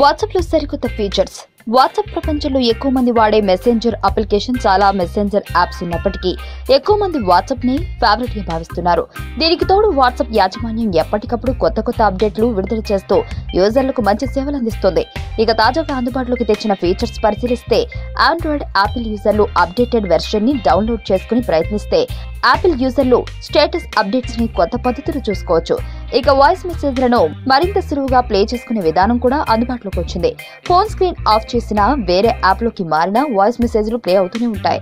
WhatsApp లో సరికొత్త features. WhatsApp ప్రపంచంలో ఎక్కువ మంది వాడే మెసెంజర్ అప్లికేషన్. చాలా మెసెంజర్ యాప్స్ ఉన్నప్పటికీ ఎక్కువ మంది వాట్సాప్ ని ఫేవరెట్ గా భావిస్తున్నారు. దీనికి తోడు వాట్సాప్ యాజమాన్యం ఎప్పటికప్పుడు కొత్త అప్డేట్లు విడుదల చేస్తూ యూజర్లకు మంచి సేవలు అందిస్తుంది. ఇక తాజాగా అందుబాటులోకి తెచ్చిన ఫీచర్స్ పరిశీలిస్తే, ఆండ్రాయిడ్ యాపిల్ యూజర్లు అప్డేటెడ్ వెర్షన్ ని డౌన్లోడ్ చేసుకుని ప్రయత్నిస్తే యాపిల్ యూజర్లు స్టేటస్ అప్డేట్స్ ని కొత్త పద్ధతులు చూసుకోవచ్చు. ఇక వాయిస్ మెసేజ్లను మరింత సులువుగా ప్లే చేసుకునే విధానం కూడా అందుబాటులోకి వచ్చింది. ఫోన్ స్క్రీన్ ఆఫ్ చేసినా వేరే యాప్లోకి మారినా వాయిస్ మెసేజ్లు ప్లే అవుతూనే ఉంటాయి.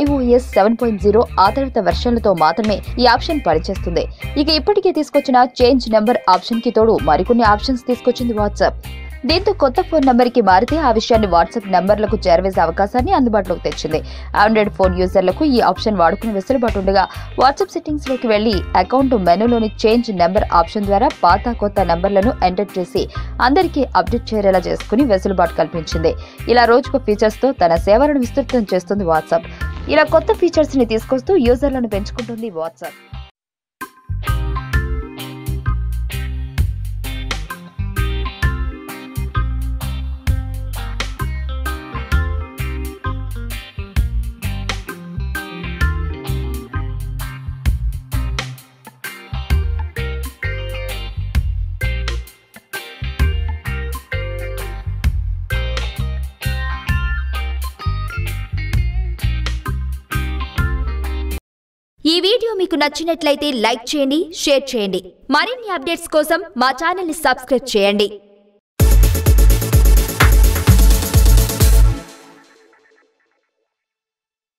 iOS 7.0 ఆ తర్వాత వెర్షన్లతో మాత్రమే ఈ ఆప్షన్ పనిచేస్తుంది. ఇక ఇప్పటికే తీసుకొచ్చిన చేంజ్ నెంబర్ ఆప్షన్ కి తోడు మరికొన్ని ఆప్షన్స్ తీసుకొచ్చింది వాట్సాప్. దీంతో కొత్త ఫోన్ నెంబర్ కి మారితే ఆ విషయాన్ని వాట్సాప్ నెంబర్లకు చేరవేసే అవకాశాన్ని అందుబాటులోకి తెచ్చింది. ఆండ్రాయిడ్ ఫోన్ యూజర్లకు ఈ ఆప్షన్ వాడుకునే వెసులుబాటు ఉండగా, వాట్సాప్ సెట్టింగ్స్ లోకి వెళ్లి అకౌంట్ మెనూలోని చేంజ్ నెంబర్ ఆప్షన్ ద్వారా పాత కొత్త నెంబర్లను ఎంటర్ చేసి అందరికీ అప్డేట్ చేరేలా చేసుకుని వెసులుబాటు కల్పించింది. ఇలా రోజుకు ఫీచర్స్ తో తన సేవలను విస్తృతం చేస్తుంది వాట్సాప్. ఇలా కొత్త ఫీచర్స్ ని తీసుకొస్తూ యూజర్లను పెంచుకుంటుంది వాట్సాప్. ఈ వీడియో మీకు నచ్చినట్లయితే లైక్ చేయండి, షేర్ చేయండి. మరిన్ని అప్డేట్స్ కోసం మా ఛానల్ ని సబ్స్క్రైబ్ చేయండి.